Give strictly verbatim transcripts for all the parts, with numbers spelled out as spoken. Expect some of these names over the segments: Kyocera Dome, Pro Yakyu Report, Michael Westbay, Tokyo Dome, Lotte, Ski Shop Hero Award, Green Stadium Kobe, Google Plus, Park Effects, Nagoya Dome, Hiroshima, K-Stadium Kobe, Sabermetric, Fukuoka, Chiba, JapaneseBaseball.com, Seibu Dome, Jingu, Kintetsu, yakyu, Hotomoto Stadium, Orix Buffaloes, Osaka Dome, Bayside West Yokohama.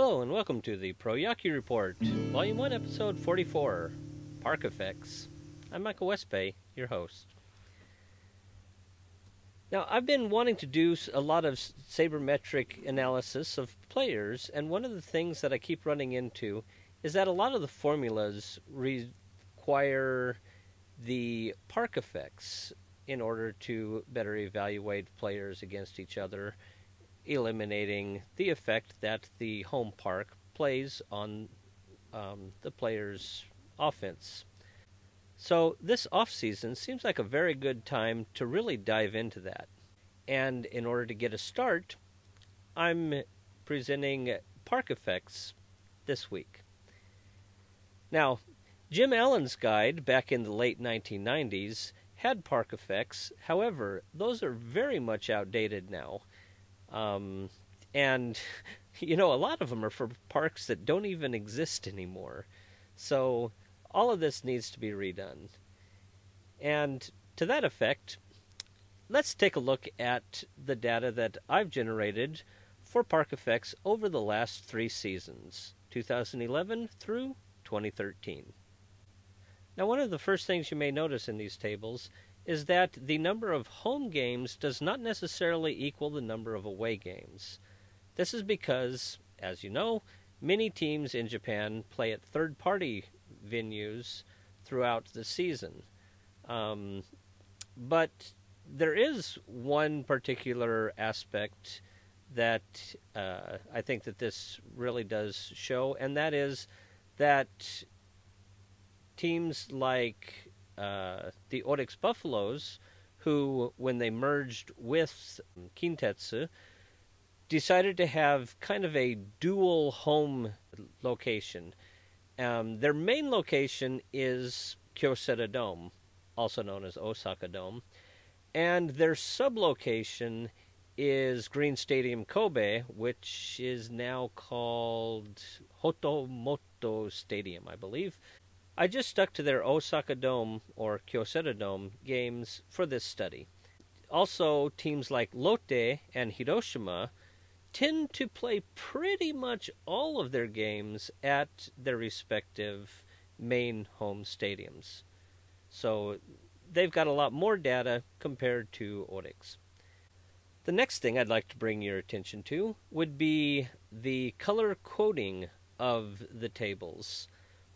Hello and welcome to the Pro Yakyu Report, Volume one, Episode forty-four, Park Effects. I'm Michael Westbay, your host. Now, I've been wanting to do a lot of sabermetric analysis of players, and one of the things that I keep running into is that a lot of the formulas require the Park Effects in order to better evaluate players against each other, eliminating the effect that the home park plays on um, the player's offense. So this off-season seems like a very good time to really dive into that. And in order to get a start, I'm presenting Park Effects this week. Now, Jim Allen's guide back in the late nineteen nineties had Park Effects. However, those are very much outdated now. Um, and, you know, a lot of them are for parks that don't even exist anymore. So all of this needs to be redone. And to that effect, let's take a look at the data that I've generated for Park Effects over the last three seasons, two thousand eleven through twenty thirteen. Now, one of the first things you may notice in these tables is that the number of home games does not necessarily equal the number of away games. This is because, as you know, many teams in Japan play at third-party venues throughout the season. Um, but there is one particular aspect that uh, I think that this really does show, and that is that teams like Uh, the Orix Buffaloes, who, when they merged with Kintetsu, decided to have kind of a dual home location. Um, their main location is Kyocera Dome, also known as Osaka Dome, and their sub-location is Green Stadium Kobe, which is now called Hotomoto Stadium, I believe. I just stuck to their Osaka Dome or Kyocera Dome games for this study. Also, teams like Lotte and Hiroshima tend to play pretty much all of their games at their respective main home stadiums. So they've got a lot more data compared to Orix. The next thing I'd like to bring your attention to would be the color coding of the tables.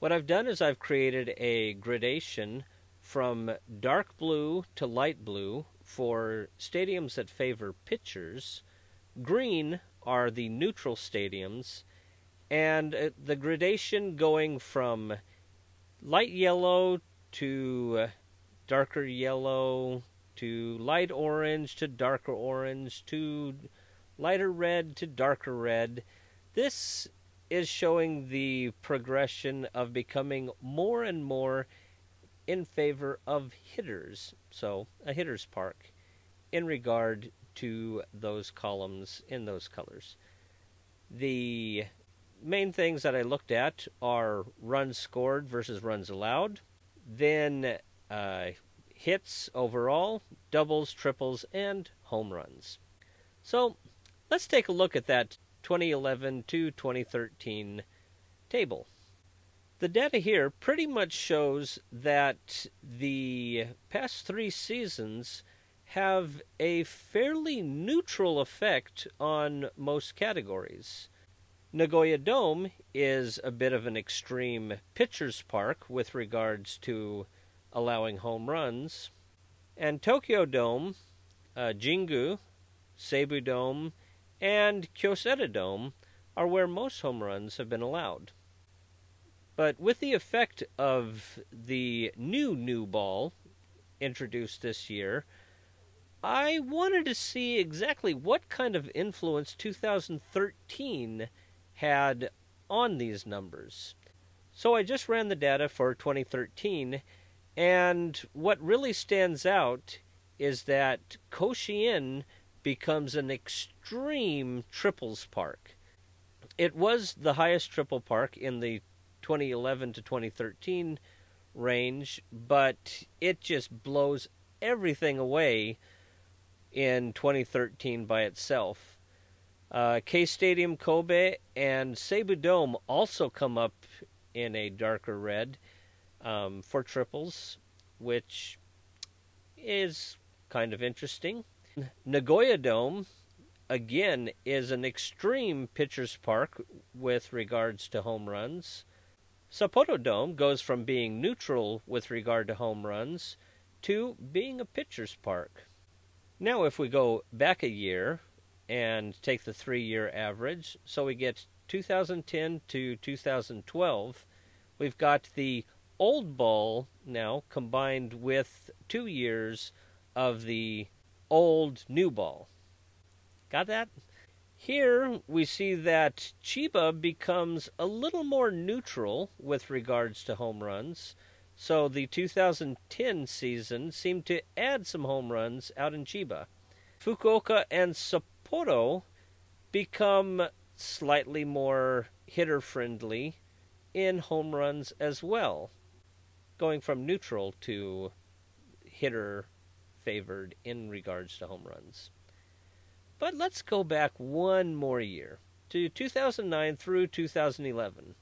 What I've done is I've created a gradation from dark blue to light blue for stadiums that favor pitchers. Green are the neutral stadiums, and the gradation going from light yellow to darker yellow to light orange to darker orange to lighter red to darker red. This is showing the progression of becoming more and more in favor of hitters, so a hitter's park, in regard to those columns in those colors. The main things that I looked at are runs scored versus runs allowed, then uh, hits overall, doubles, triples, and home runs. So let's take a look at that twenty eleven to twenty thirteen table. The data here pretty much shows that the past three seasons have a fairly neutral effect on most categories. Nagoya Dome is a bit of an extreme pitcher's park with regards to allowing home runs, and Tokyo Dome, uh, Jingu, Seibu Dome, and Kyocera Dome are where most home runs have been allowed. But with the effect of the new new ball introduced this year, I wanted to see exactly what kind of influence two thousand thirteen had on these numbers. So I just ran the data for twenty thirteen, and what really stands out is that Koshien becomes an extreme triples park. It was the highest triple park in the twenty eleven to twenty thirteen range, but it just blows everything away in twenty thirteen by itself. Uh, K-Stadium Kobe and Seibu Dome also come up in a darker red um, for triples, which is kind of interesting. Nagoya Dome, again, is an extreme pitcher's park with regards to home runs. Sapporo Dome goes from being neutral with regard to home runs to being a pitcher's park. Now if we go back a year and take the three-year average, so we get two thousand ten to two thousand twelve, we've got the old ball now combined with two years of the old new ball. Got that? Here we see that Chiba becomes a little more neutral with regards to home runs, so the two thousand ten season seemed to add some home runs out in Chiba. Fukuoka and Sapporo become slightly more hitter-friendly in home runs as well, going from neutral to hitter-favored in regards to home runs. But let's go back one more year, to two thousand nine through two thousand eleven.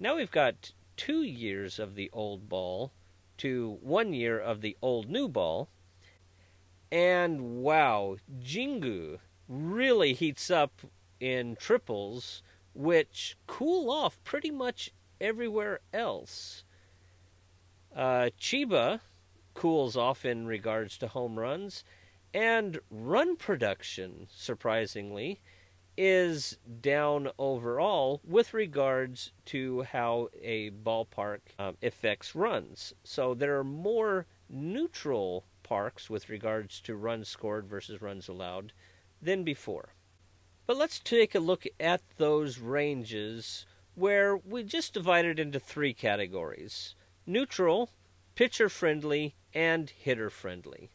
Now we've got two years of the old ball to one year of the old new ball. And wow, Jingu really heats up in triples, which cool off pretty much everywhere else. Uh, Chiba cools off in regards to home runs, and run production, surprisingly, is down overall with regards to how a ballpark um, affects runs. So there are more neutral parks with regards to runs scored versus runs allowed than before. But let's take a look at those ranges where we just divided into three categories: neutral, pitcher-friendly, and hitter-friendly.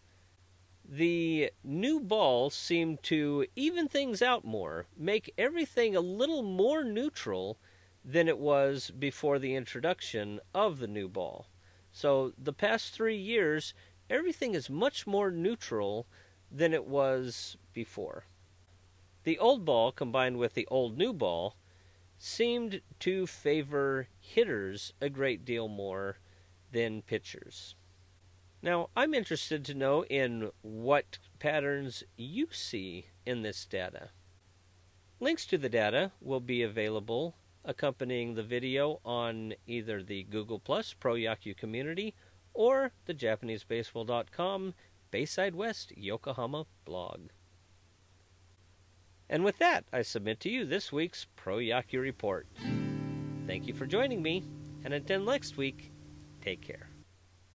The new ball seemed to even things out more, make everything a little more neutral than it was before the introduction of the new ball. So the past three years, everything is much more neutral than it was before. The old ball combined with the old new ball seemed to favor hitters a great deal more than pitchers. Now, I'm interested to know in what patterns you see in this data. Links to the data will be available accompanying the video on either the Google Plus Pro Yakyu community or the Japanese Baseball dot com Bayside West Yokohama blog. And with that, I submit to you this week's Pro Yakyu Report. Thank you for joining me, and until next week, take care.